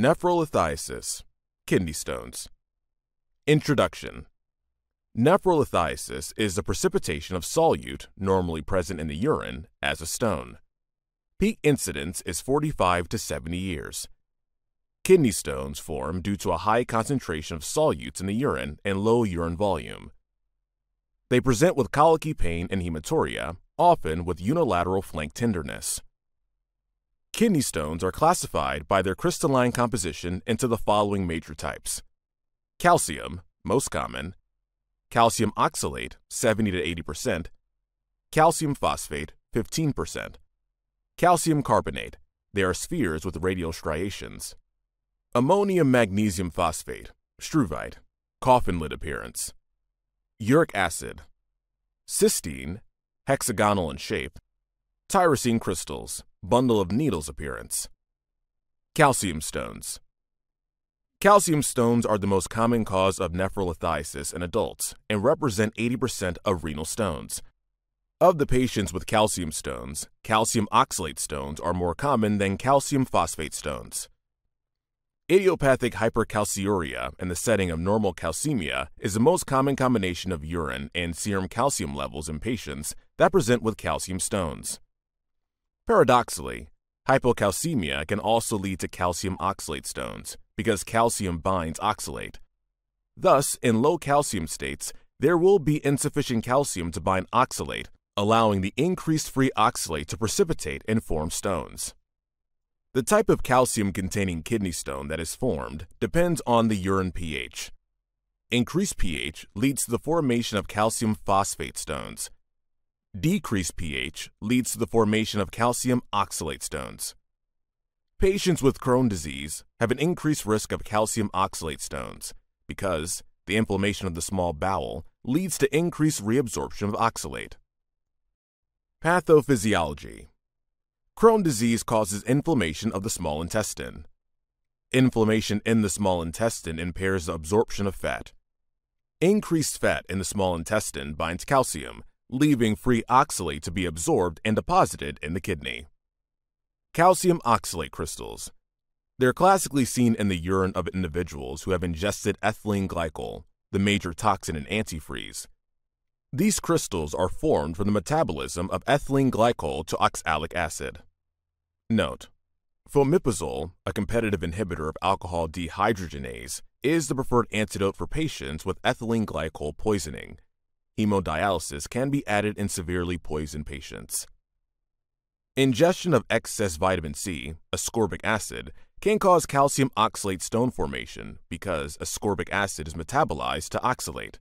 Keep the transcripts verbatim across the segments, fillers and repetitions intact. Nephrolithiasis, kidney stones. Introduction. Nephrolithiasis is the precipitation of solute, normally present in the urine, as a stone. Peak incidence is forty-five to seventy years. Kidney stones form due to a high concentration of solutes in the urine and low urine volume. They present with colicky pain and hematuria, often with unilateral flank tenderness. Kidney stones are classified by their crystalline composition into the following major types. Calcium, most common. Calcium oxalate, seventy to eighty percent. Calcium phosphate, fifteen percent. Calcium carbonate, they are spheres with radial striations. Ammonium magnesium phosphate, struvite, coffin-lid appearance. Uric acid. Cysteine, hexagonal in shape. Tyrosine crystals, bundle of needles appearance. Calcium stones. Calcium stones are the most common cause of nephrolithiasis in adults and represent eighty percent of renal stones. Of the patients with calcium stones, calcium oxalate stones are more common than calcium phosphate stones. Idiopathic hypercalciuria in the setting of normal calcemia is the most common combination of urine and serum calcium levels in patients that present with calcium stones. Paradoxically, hypocalcemia can also lead to calcium oxalate stones because calcium binds oxalate. Thus, in low calcium states, there will be insufficient calcium to bind oxalate, allowing the increased free oxalate to precipitate and form stones. The type of calcium-containing kidney stone that is formed depends on the urine pH. Increased pH leads to the formation of calcium phosphate stones. Decreased pH leads to the formation of calcium oxalate stones. Patients with Crohn's disease have an increased risk of calcium oxalate stones because the inflammation of the small bowel leads to increased reabsorption of oxalate. Pathophysiology. Crohn's disease causes inflammation of the small intestine. Inflammation in the small intestine impairs the absorption of fat. Increased fat in the small intestine binds calcium, leaving free oxalate to be absorbed and deposited in the kidney. Calcium oxalate crystals. They're classically seen in the urine of individuals who have ingested ethylene glycol, the major toxin in antifreeze. These crystals are formed from the metabolism of ethylene glycol to oxalic acid. Note: Fomepizole, a competitive inhibitor of alcohol dehydrogenase, is the preferred antidote for patients with ethylene glycol poisoning. Hemodialysis can be added in severely poisoned patients. Ingestion of excess vitamin C, ascorbic acid, can cause calcium oxalate stone formation because ascorbic acid is metabolized to oxalate.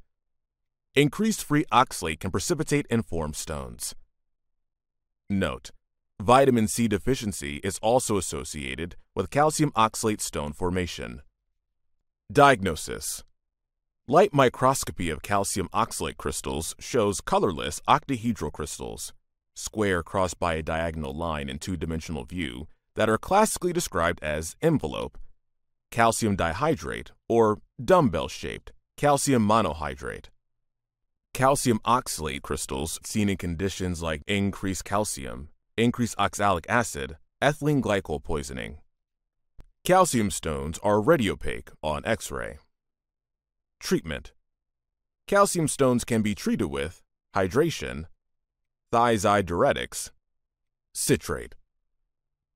Increased free oxalate can precipitate and form stones. Note: Vitamin C deficiency is also associated with calcium oxalate stone formation. Diagnosis. Light microscopy of calcium oxalate crystals shows colorless octahedral crystals, square crossed by a diagonal line in two-dimensional view, that are classically described as envelope, calcium dihydrate, or dumbbell-shaped calcium monohydrate. Calcium oxalate crystals seen in conditions like increased calcium, increased oxalic acid, ethylene glycol poisoning. Calcium stones are radiopaque on X-ray. Treatment. Calcium stones can be treated with hydration, thiazide diuretics, citrate.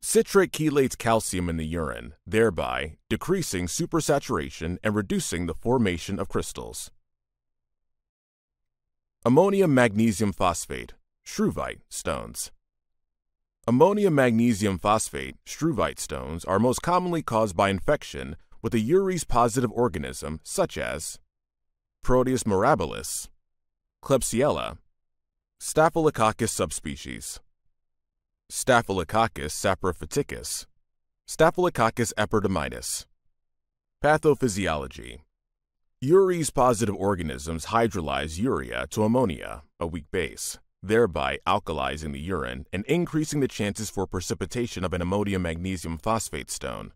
Citrate chelates calcium in the urine, thereby decreasing supersaturation and reducing the formation of crystals. Ammonium magnesium phosphate, struvite stones. Ammonium magnesium phosphate, struvite stones are most commonly caused by infection with a urease-positive organism such as Proteus mirabilis, Klebsiella, Staphylococcus subspecies, Staphylococcus saprophyticus, Staphylococcus epidermidis. Pathophysiology. Urease-positive organisms hydrolyze urea to ammonia, a weak base, thereby alkalizing the urine and increasing the chances for precipitation of an ammonium magnesium phosphate stone.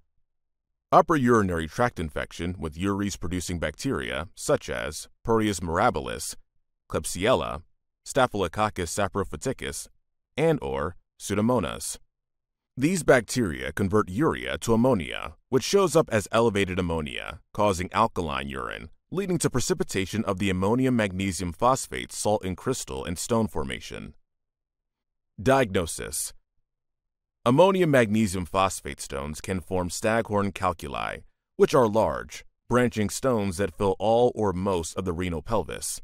Upper urinary tract infection with urease-producing bacteria such as Proteus mirabilis, Klebsiella, Staphylococcus saprophyticus, and or Pseudomonas. These bacteria convert urea to ammonia, which shows up as elevated ammonia, causing alkaline urine, leading to precipitation of the ammonium magnesium phosphate salt in crystal and stone formation. Diagnosis: ammonium magnesium phosphate stones can form staghorn calculi, which are large, branching stones that fill all or most of the renal pelvis.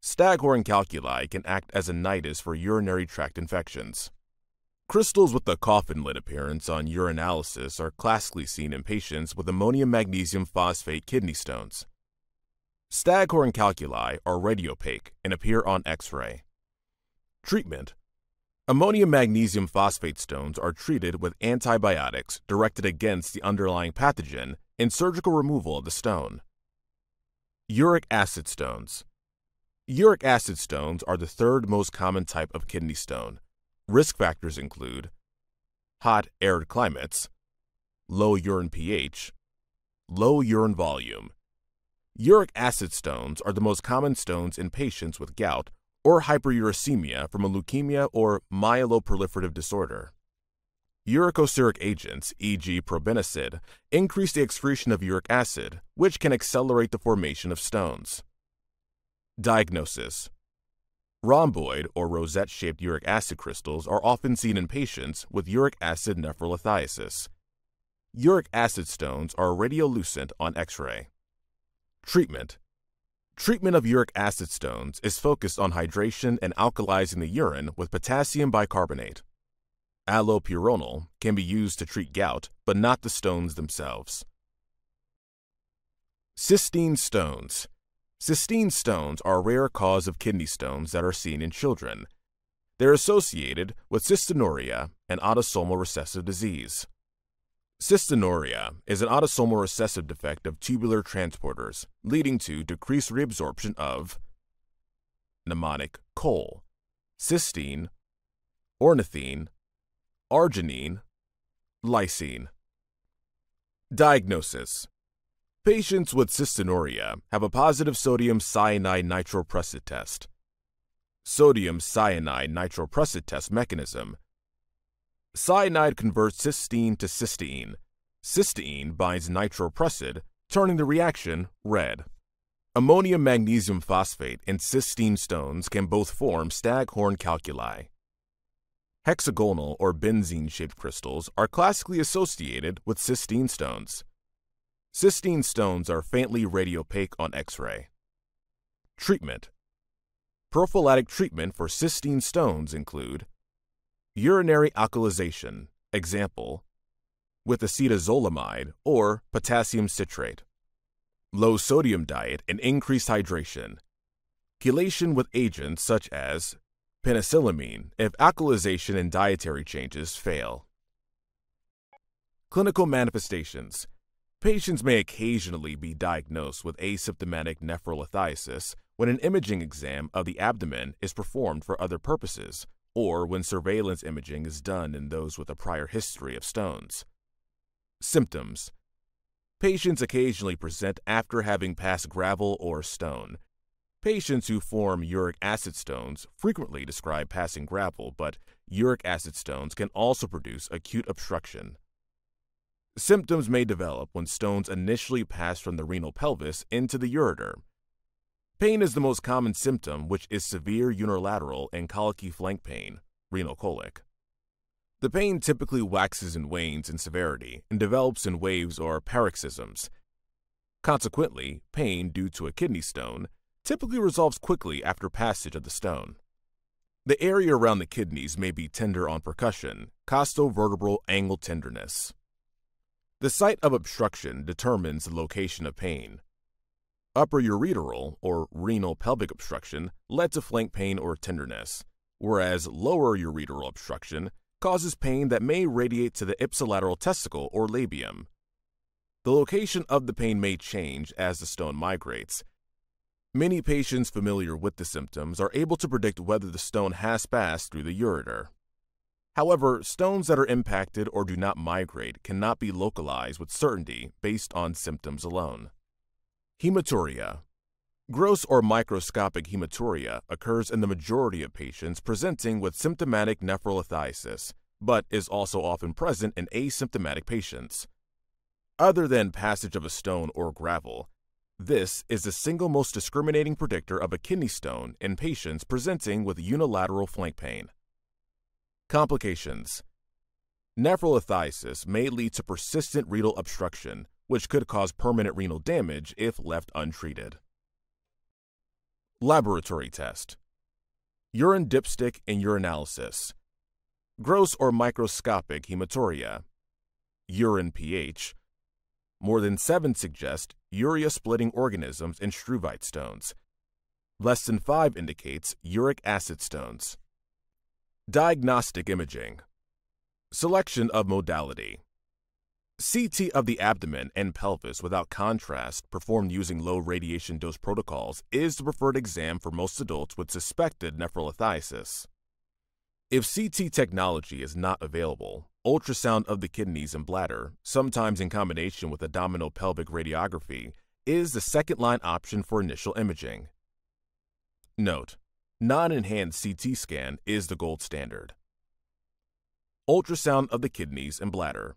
Staghorn calculi can act as a nidus for urinary tract infections. Crystals with a coffin-lid appearance on urinalysis are classically seen in patients with ammonium magnesium phosphate kidney stones. Staghorn calculi are radiopaque and appear on X-ray. Treatment: ammonium magnesium phosphate stones are treated with antibiotics directed against the underlying pathogen and surgical removal of the stone. Uric acid stones. Uric acid stones are the third most common type of kidney stone. Risk factors include hot, arid climates, low urine pH, low urine volume. Uric acid stones are the most common stones in patients with gout or hyperuricemia from a leukemia or myeloproliferative disorder. Uricosuric agents, for example probenecid, increase the excretion of uric acid, which can accelerate the formation of stones. Diagnosis: rhomboid or rosette-shaped uric acid crystals are often seen in patients with uric acid nephrolithiasis. Uric acid stones are radiolucent on X-ray. Treatment: treatment of uric acid stones is focused on hydration and alkalizing the urine with potassium bicarbonate. Allopurinol can be used to treat gout, but not the stones themselves. Cysteine stones. Cysteine stones are a rare cause of kidney stones that are seen in children. They're associated with cystinuria and autosomal recessive disease. Cystinuria is an autosomal recessive defect of tubular transporters, leading to decreased reabsorption of mnemonic coal, cysteine, ornithine, arginine, lysine. Diagnosis: patients with cystinuria have a positive sodium cyanide nitroprusside test. Sodium cyanide nitroprusside test mechanism: cyanide converts cysteine to cysteine. Cysteine binds nitroprusside, turning the reaction red. Ammonium magnesium phosphate and cysteine stones can both form staghorn calculi. Hexagonal or benzene-shaped crystals are classically associated with cysteine stones. Cysteine stones are faintly radiopaque on X-ray. Treatment: prophylactic treatment for cysteine stones include urinary alkalization, example, with acetazolamide or potassium citrate, low sodium diet and increased hydration, chelation with agents such as penicillamine if alkalization and dietary changes fail. Clinical manifestations: patients may occasionally be diagnosed with asymptomatic nephrolithiasis when an imaging exam of the abdomen is performed for other purposes, or when surveillance imaging is done in those with a prior history of stones. Symptoms: patients occasionally present after having passed gravel or stone. Patients who form uric acid stones frequently describe passing gravel, but uric acid stones can also produce acute obstruction. Symptoms may develop when stones initially pass from the renal pelvis into the ureter. Pain is the most common symptom, which is severe unilateral and colicky flank pain, renal colic. The pain typically waxes and wanes in severity and develops in waves or paroxysms. Consequently, pain due to a kidney stone typically resolves quickly after passage of the stone. The area around the kidneys may be tender on percussion, costovertebral angle tenderness. The site of obstruction determines the location of pain. Upper ureteral or renal pelvic obstruction led to flank pain or tenderness, whereas lower ureteral obstruction causes pain that may radiate to the ipsilateral testicle or labium. The location of the pain may change as the stone migrates. Many patients familiar with the symptoms are able to predict whether the stone has passed through the ureter. However, stones that are impacted or do not migrate cannot be localized with certainty based on symptoms alone. Hematuria. Gross or microscopic hematuria occurs in the majority of patients presenting with symptomatic nephrolithiasis, but is also often present in asymptomatic patients. Other than passage of a stone or gravel, this is the single most discriminating predictor of a kidney stone in patients presenting with unilateral flank pain. Complications. Nephrolithiasis may lead to persistent renal obstruction, which could cause permanent renal damage if left untreated. Laboratory test. Urine dipstick and urinalysis. Gross or microscopic hematuria. Urine pH. More than seven suggest urea-splitting organisms and struvite stones. Less than five indicates uric acid stones. Diagnostic imaging. Selection of modality. C T of the abdomen and pelvis without contrast, performed using low radiation dose protocols, is the preferred exam for most adults with suspected nephrolithiasis. If C T technology is not available, ultrasound of the kidneys and bladder, sometimes in combination with abdominopelvic radiography, is the second-line option for initial imaging. Note: non-enhanced C T scan is the gold standard. Ultrasound of the kidneys and bladder.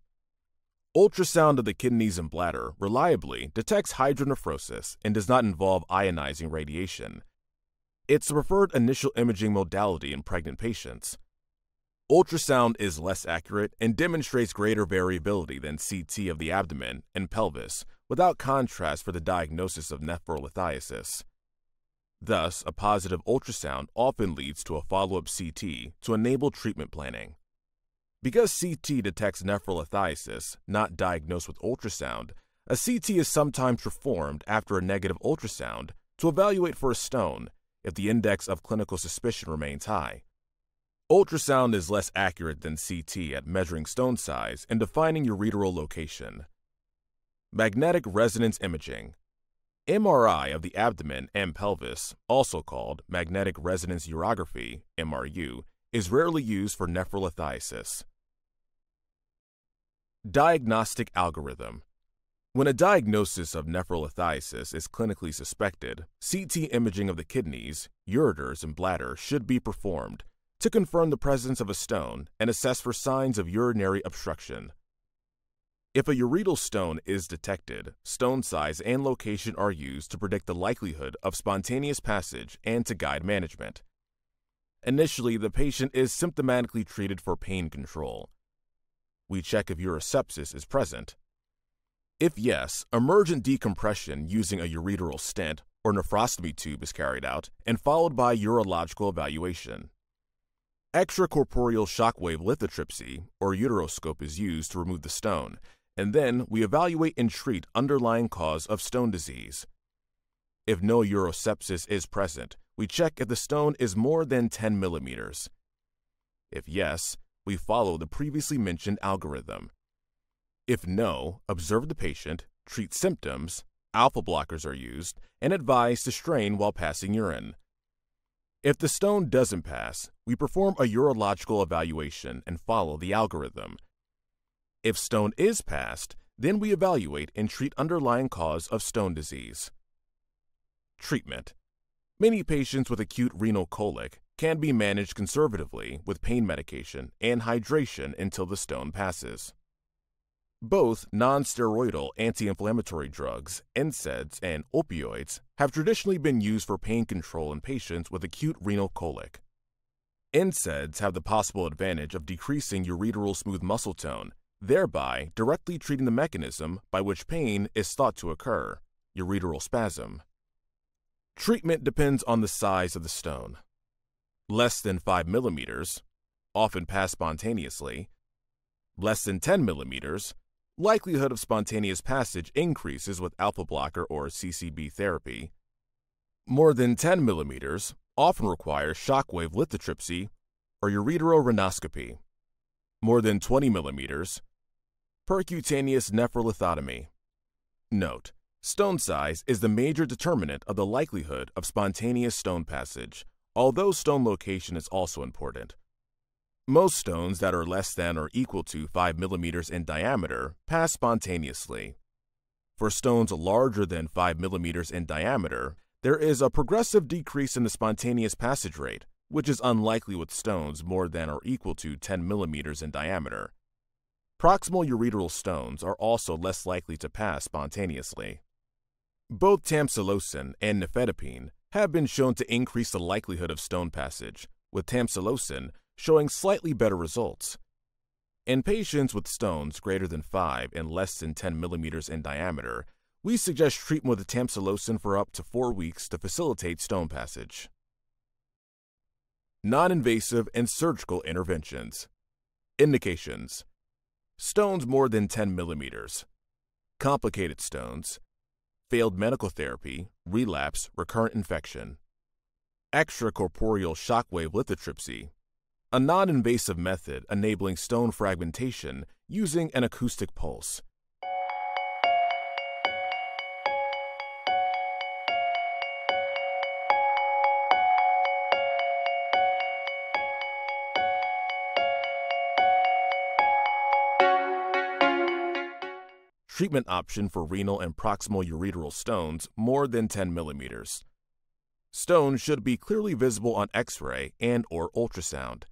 Ultrasound of the kidneys and bladder reliably detects hydronephrosis and does not involve ionizing radiation. It's the preferred initial imaging modality in pregnant patients. Ultrasound is less accurate and demonstrates greater variability than C T of the abdomen and pelvis without contrast for the diagnosis of nephrolithiasis. Thus, a positive ultrasound often leads to a follow-up C T to enable treatment planning. Because C T detects nephrolithiasis, not diagnosed with ultrasound, a C T is sometimes performed after a negative ultrasound to evaluate for a stone if the index of clinical suspicion remains high. Ultrasound is less accurate than C T at measuring stone size and defining ureteral location. Magnetic resonance imaging. M R I of the abdomen and pelvis, also called magnetic resonance urography, M R U, is rarely used for nephrolithiasis. Diagnostic algorithm. When a diagnosis of nephrolithiasis is clinically suspected, C T imaging of the kidneys, ureters, and bladder should be performed to confirm the presence of a stone and assess for signs of urinary obstruction. If a ureteral stone is detected, stone size and location are used to predict the likelihood of spontaneous passage and to guide management. Initially, the patient is symptomatically treated for pain control. We check if urosepsis is present. If yes, emergent decompression using a ureteral stent or nephrostomy tube is carried out and followed by urological evaluation. Extracorporeal shockwave lithotripsy or uteroscope is used to remove the stone, and then we evaluate and treat underlying cause of stone disease. If no urosepsis is present, we check if the stone is more than ten millimeters. If yes, we follow the previously mentioned algorithm. If no, observe the patient, treat symptoms, alpha blockers are used, and advise to strain while passing urine. If the stone doesn't pass, we perform a urological evaluation and follow the algorithm. If stone is passed, then we evaluate and treat underlying cause of stone disease. Treatment. Many patients with acute renal colic can be managed conservatively with pain medication and hydration until the stone passes. Both non-steroidal anti-inflammatory drugs, N SAIDs, and opioids have traditionally been used for pain control in patients with acute renal colic. N SAIDs have the possible advantage of decreasing ureteral smooth muscle tone, thereby directly treating the mechanism by which pain is thought to occur, ureteral spasm. Treatment depends on the size of the stone. Less than five millimeters, often pass spontaneously. Less than ten millimeters, likelihood of spontaneous passage increases with alpha blocker or C C B therapy. More than ten millimeters, often requires shockwave lithotripsy or ureteral rhinoscopy. More than twenty millimeters, percutaneous nephrolithotomy. Note: stone size is the major determinant of the likelihood of spontaneous stone passage, although stone location is also important. Most stones that are less than or equal to five millimeters in diameter pass spontaneously. For stones larger than five millimeters in diameter, there is a progressive decrease in the spontaneous passage rate, which is unlikely with stones more than or equal to ten millimeters in diameter. Proximal ureteral stones are also less likely to pass spontaneously. Both tamsulosin and nifedipine have been shown to increase the likelihood of stone passage, with tamsulosin showing slightly better results. In patients with stones greater than five and less than ten millimeters in diameter, we suggest treatment with tamsulosin for up to four weeks to facilitate stone passage. Non-invasive and surgical interventions. Indications: stones more than ten millimeters, complicated stones, failed medical therapy, relapse, recurrent infection, extracorporeal shockwave lithotripsy, a non-invasive method enabling stone fragmentation using an acoustic pulse. Treatment option for renal and proximal ureteral stones more than ten millimeters. Stones should be clearly visible on X-ray and or ultrasound.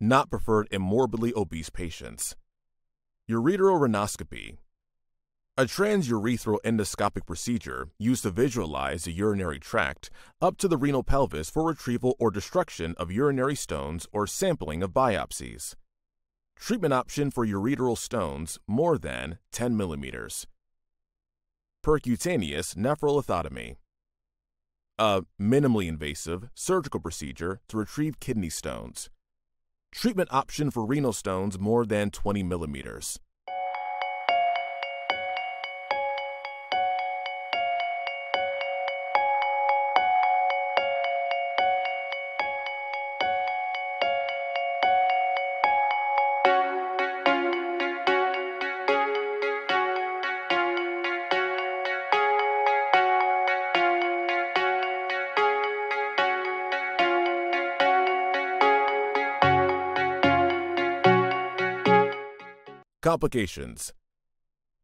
Not preferred in morbidly obese patients. Ureteral rhinoscopy, a transurethral endoscopic procedure used to visualize the urinary tract up to the renal pelvis for retrieval or destruction of urinary stones or sampling of biopsies. Treatment option for ureteral stones more than ten millimeters. Percutaneous nephrolithotomy, a minimally invasive surgical procedure to retrieve kidney stones. Treatment option for renal stones more than twenty millimeters. Complications.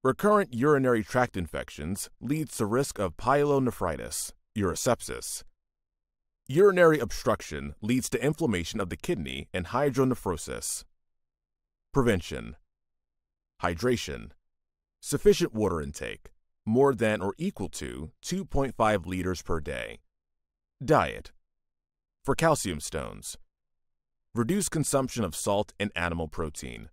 Recurrent urinary tract infections leads to risk of pyelonephritis, urosepsis. Urinary obstruction leads to inflammation of the kidney and hydronephrosis. Prevention. Hydration. Sufficient water intake, more than or equal to two point five liters per day. Diet. For calcium stones, reduce consumption of salt and animal protein.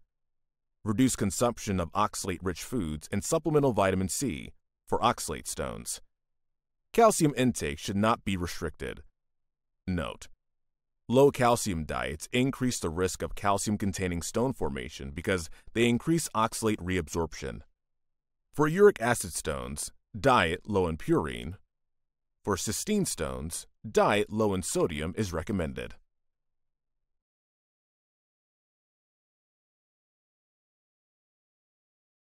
Reduce consumption of oxalate-rich foods and supplemental vitamin C for oxalate stones. Calcium intake should not be restricted. Note: low calcium diets increase the risk of calcium-containing stone formation because they increase oxalate reabsorption. For uric acid stones, diet low in purine. For cysteine stones, diet low in sodium is recommended.